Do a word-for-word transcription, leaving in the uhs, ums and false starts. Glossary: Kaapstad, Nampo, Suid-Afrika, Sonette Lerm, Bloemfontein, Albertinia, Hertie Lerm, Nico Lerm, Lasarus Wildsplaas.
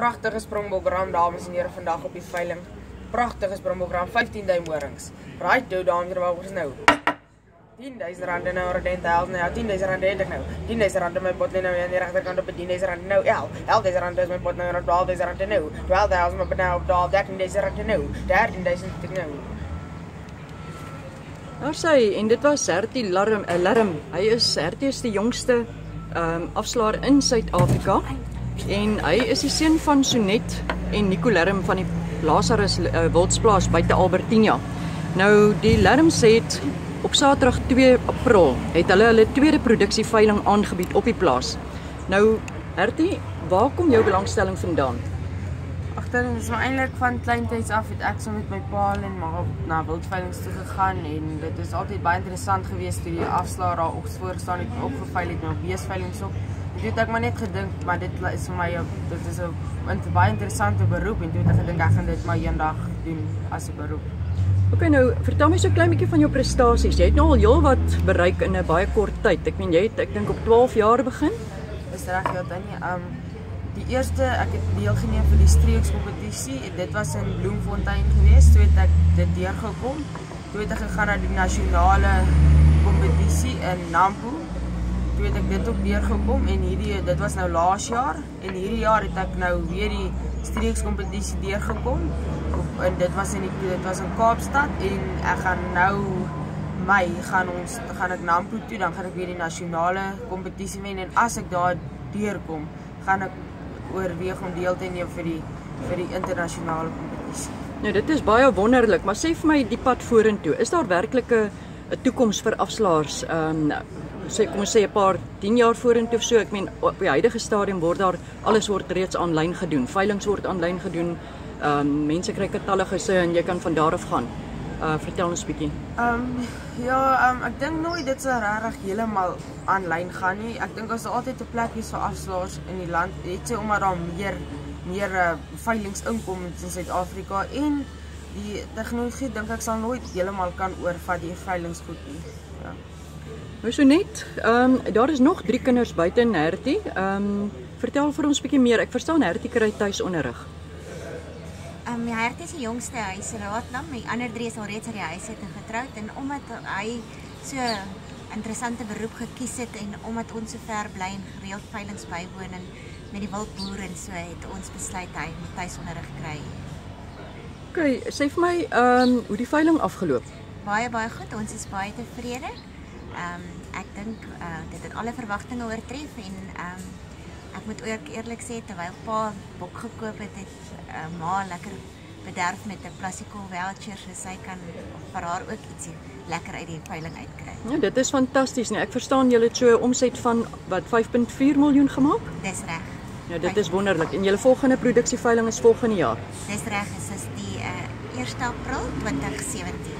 Prachtige springbokram, dames en heren, vandaag op die veiling. Prachtige springbokram, vyftien duim horings. Right, doe dames en heren, wat is nou? tienduisend rand nou, ordent helft nou, ja, tienduisend rand het ek nou. tienduisend rand in my pot nou, aan die rechterkant op die tienduisend rand nou, ja. elfduisend rand is my pot nou, op twaalfduisend rand nou. twaalfduisend maar nou, op dertienduisend rand nou. dertienduisend het ek nou. Daar sê hy, en dit was Hertie Lerm, Lerm. Hy is, Hertie is die jongste um, afslaer in Suid-Afrika. En hy is die seun van Sonette en Nico Lerm van die Lazarus uh, Wildsplaas buite Albertinia. Nou die Lerm sê het, op Saterdag twee April het hulle hulle tweede produksieveiling aangebied op die plaas. Nou Hertie, waar kom jou belangstelling vandaan? Agter dit is maar eintlik van kleintyds af het ek so met my pa en ma na wildveilings toe gegaan en dit is altyd baie interessant geweest toe die afslaer daar ogs voor staan het opgeveil het nou beesveilings op. Toe het ek maar net gedink, maar dit is vir my dit is 'n baie interessante beroep en toe het ek gedink ek gaan dit maar eendag doen as 'n beroep. Oké, nou vertel my so 'n klein bietjie van jou prestasies. Jy het nou al heelwat bereik in 'n baie kort tyd. Ek meen jy het ek dink op twaalf jaar begin. Dis reg, ja, Danie. Um die eerste ek het deelgeneem vir die streekskompetisie en dit was in Bloemfontein geweest. Toe het ek dit deurgekom. Toe het ek gegaan na die nasionale kompetisie in Nampo. Toe het ek dit ook deurgekom en hierdie dit was nou laas jaar en hierdie jaar het ek nou weer die streekskompetisie deurgekom en dit was in die, dit was in Kaapstad en ek gaan nou my gaan ons gaan ek Nampo toe dan gaan ek weer die nasionale kompetisie wen en as ek daar deurkom gaan ek oorweeg om deel te neem vir die vir die internasionale kompetisie. Nou dit is baie wonderlik, maar sê vir my die pad vorentoe, is daar werklik 'n toekoms vir afslaers? Um, Sê, kom ons sê een paar tien jaar vorentoe of so, ek meen op die huidige stadium word daar, alles word reeds aanlyn gedoen, veilings word aanlyn gedoen, um, mense kry getalle gesin en jy kan van daar af gaan. Uh, vertel ons bietjie. Um, ja, um, ek dink nooit dit sal regtig heeltemal aanlyn gaan nie. Ek dink ons het altyd 'n plek hier vir afslaers in die land, net sê omdat daar meer meer uh, veilings inkom in Suid-Afrika en die tegnologie dink ek sal nooit heeltemal kan oorvat die veilings goed nie. Ja. Nou so net, um, daar is nog drie kinders buite in Hertie. Um, vertel vir ons bietjie meer. Ek verstaan Hertie kry tuisonderrig. Um, my Hertie is die jongste, hy is raadlam. Die ander drie is al reeds uit die huis uit en getroud. En omdat hy so 'n interessante beroep gekies het en omdat ons so ver bly en gereeld veilings bywoon en met die wildboere en so het ons besluit hy moet tuisonderrig kry. Okay, sê vir my, um, hoe die veiling afgeloop? Baie baie goed. Ons is baie tevrede. Um, ek dink uh, dit het alle verwagtinge oortref en um, ek moet ook eerlik sê terwyl pa bok gekoop het, het uh, ma lekker bederf met 'n plastico voucher so sy kan vir haar ook ietsie lekker uit die veiling uitkry. Ja, dit is fantasties, nee. Ek verstaan julle het so 'n omset van wat vyf komma vier miljoen gemaak? Dis reg. Ja, dit is wonderlik. En julle volgende produksieveiling is volgende jaar. Dis reg, dit is die uh, eerste April twintig sewentien.